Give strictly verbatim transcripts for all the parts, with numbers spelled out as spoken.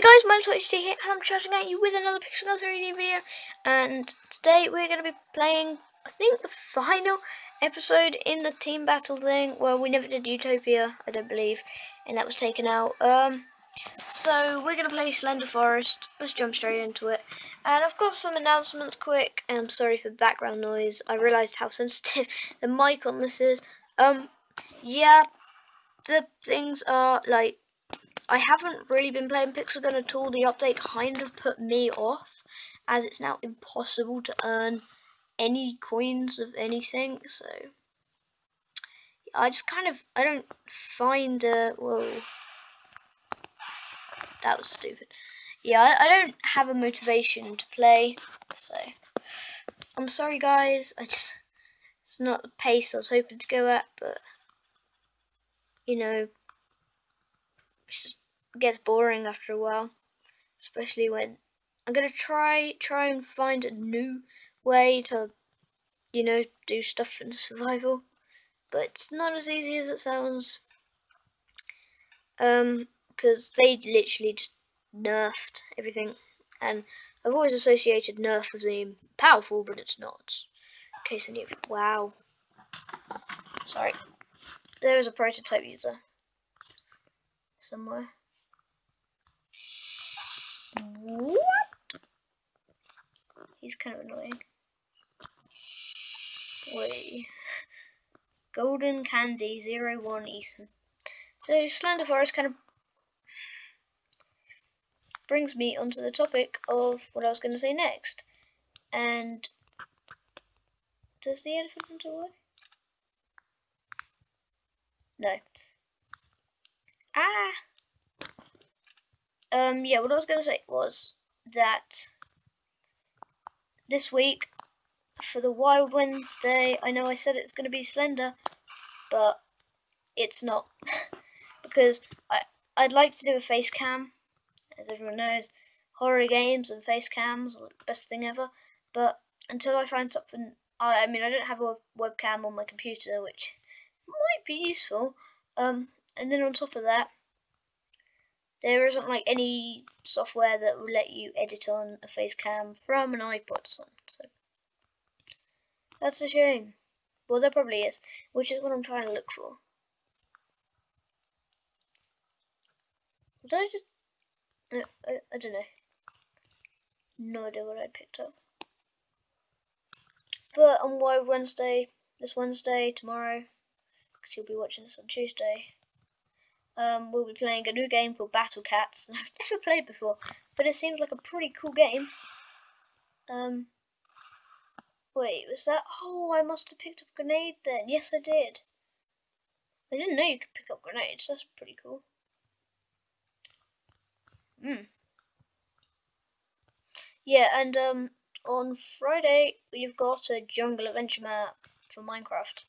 Hey guys, MinotaurHD here, and I'm shouting at you with another Pixel Gun three D video. And today we're going to be playing, I think, the final episode in the team battle thing. Well, we never did Utopia, I don't believe, and that was taken out. Um, so we're going to play Slender Forest. Let's jump straight into it. And I've got some announcements quick. I'm sorry for background noise. I realised how sensitive the mic on this is. Um, yeah, the things are like, I haven't really been playing Pixel Gun at all. The update kind of put me off, as it's now impossible to earn any coins of anything. So I just kind of I don't find a whoa. That was stupid. Yeah, I, I don't have a motivation to play. So I'm sorry, guys. I just it's not the pace I was hoping to go at, but you know, it's just gets boring after a while, especially when I'm gonna try try and find a new way to, you know, do stuff in survival, but it's not as easy as it sounds, um because they literally just nerfed everything, and I've always associated nerf as being powerful, but it's not. In case any of you, wow, sorry, there is a prototype user somewhere. What? He's kind of annoying. Wait. Golden Candy Zero One Ethan. So Slender Forest kind of brings me onto the topic of what I was going to say next. And does the elephant away? No. Ah. Um, yeah, what I was going to say was that this week for the Wild Wednesday, I know I said it's going to be Slender, but it's not. Because I, I'd like to do a face cam, as everyone knows, horror games and face cams are the best thing ever, but until I find something, I, I mean, I don't have a webcam on my computer, which might be useful, um, and then on top of that, there isn't like any software that will let you edit on a face cam from an iPod or something, so that's a shame. Well, there probably is, which is what I'm trying to look for. Did I just... I, I, I don't know. No idea what I picked up. But on Wild Wednesday, this Wednesday, tomorrow, because you'll be watching this on Tuesday, Um, we'll be playing a new game called Battle Cats, and I've never played before, but it seems like a pretty cool game. Um, wait, was that? Oh, I must have picked up a grenade then. Yes, I did. I didn't know you could pick up grenades. That's pretty cool. Hmm. Yeah, and um, on Friday we've got a Jungle Adventure map for Minecraft.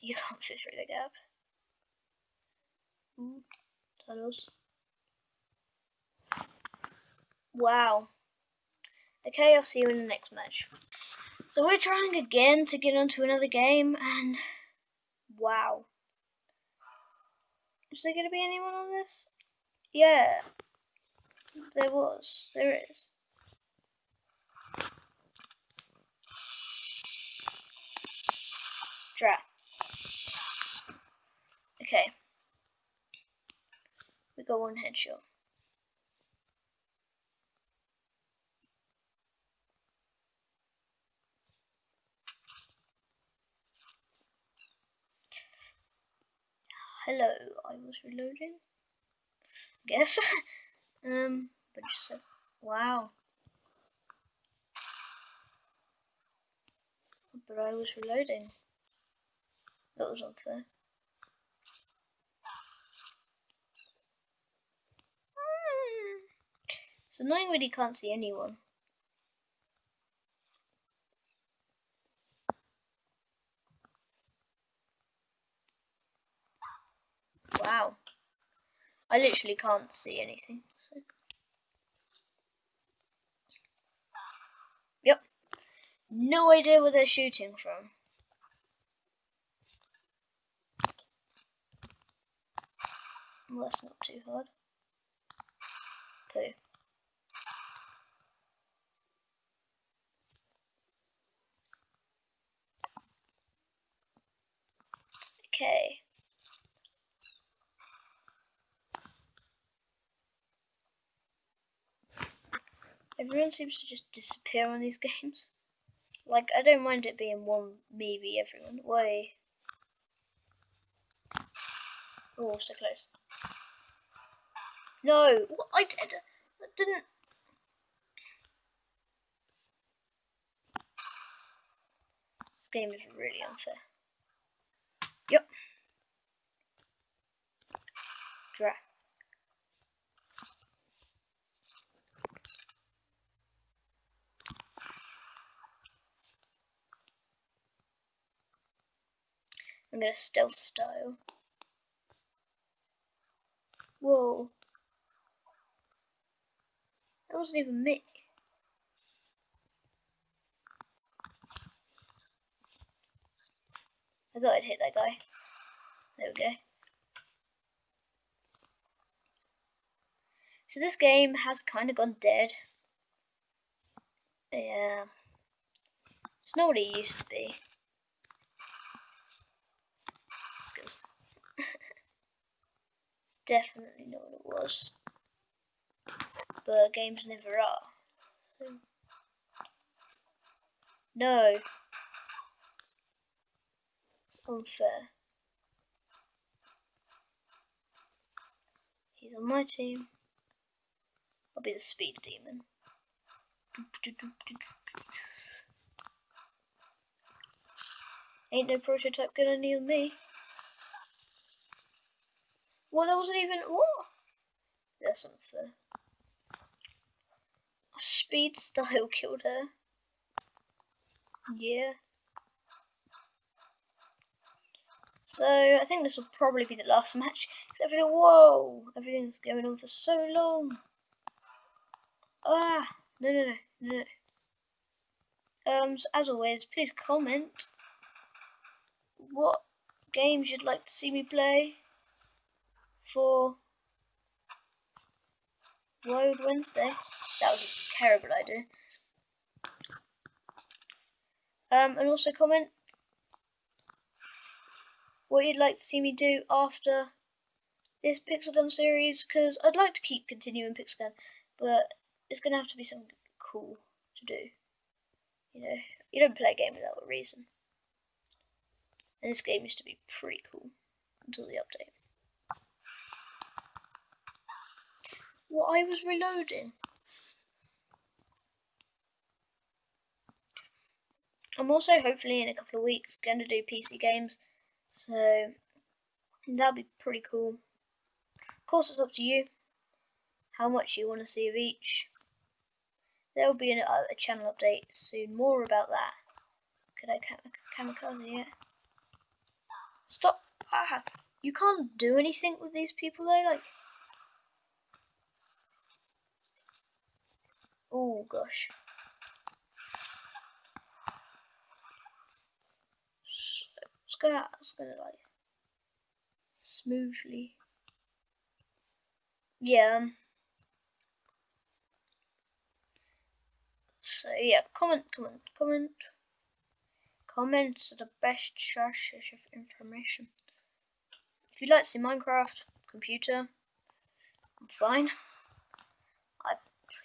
You can't see through the gap. Mm, tunnels. Wow. Okay, I'll see you in the next match. So we're trying again to get onto another game, and wow. Is there going to be anyone on this? Yeah. There was. There is. Drat. Okay. We got one headshot. Hello, I was reloading, I guess. um, but just so, wow. But I was reloading. That was unfair. It's annoying when you can't see anyone. Wow. I literally can't see anything. So. Yep. No idea where they're shooting from. Well, that's not too hard. too. Okay. Everyone seems to just disappear on these games. Like, I don't mind it being one, maybe everyone. Why? Oh, so close. No! What? I did! I didn't. This game is really unfair. Yep. Draft. I'm gonna stealth style. Whoa. That wasn't even me. I thought I'd hit that guy. There we go. So this game has kind of gone dead. Yeah. It's not what it used to be. Definitely not what it was. But games never are. So. No. It's unfair. He's on my team. I'll be the speed demon. Ain't no prototype gonna kneel me. Well, that wasn't even. What? That's unfair. A speed style killed her. Yeah. So, I think this will probably be the last match. Except for the. Whoa! Everything's going on for so long. Ah! No, no, no, no, no. Um, so as always, please comment what games you'd like to see me play for Wild Wednesday. That was a terrible idea. Um, and also comment what you'd like to see me do after this Pixel Gun series, because I'd like to keep continuing Pixel Gun, but it's going to have to be something cool to do. You know, you don't play a game without a reason. And this game used to be pretty cool until the update. Well, I was reloading. I'm also hopefully in a couple of weeks going to do P C games, so that'll be pretty cool. Of course, it's up to you how much you want to see of each. There will be a, a channel update soon, more about that. Could I kamikaze yet? Stop! Ah, you can't do anything with these people though, like. Oh gosh. So, it's gonna, it's gonna like smoothly. Yeah. So yeah, comment, comment, comment. Comments are the best source of information. If you'd like to see Minecraft, computer, I'm fine.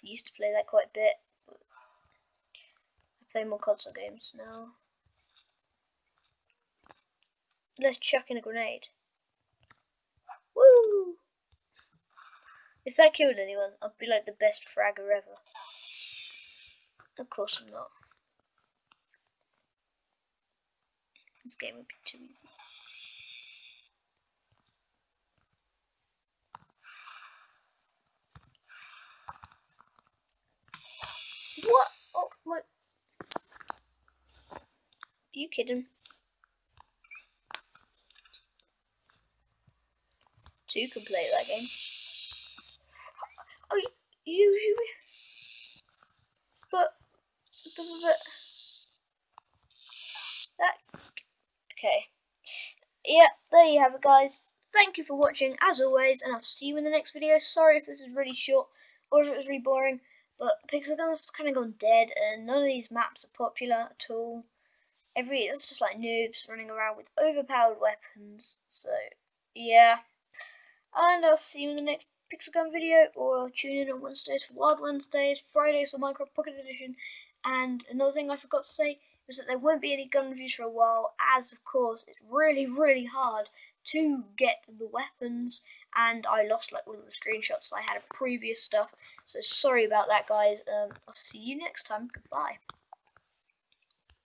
I used to play that quite a bit, but I play more console games now. Let's chuck in a grenade. Woo! If that killed anyone, I'd be like the best fragger ever. Of course I'm not. This game would be too easy. What? Oh, what? Are you kidding? Two can play that game. Oh, you, you, you. But, but, but. That. Okay. Yeah, there you have it, guys. Thank you for watching, as always, and I'll see you in the next video. Sorry if this is really short. or it was really boring. But Pixel Gun's kind of gone dead, and none of these maps are popular at all. Every it's just like noobs running around with overpowered weapons. So yeah, and I'll see you in the next Pixel Gun video, or I'll tune in on Wednesdays for Wild Wednesdays, Fridays for Minecraft Pocket Edition. And another thing I forgot to say was that there won't be any gun reviews for a while, as of course it's really really hard to get the weapons, and I lost like all of the screenshots I had of previous stuff, so sorry about that guys. um, I'll see you next time. Goodbye.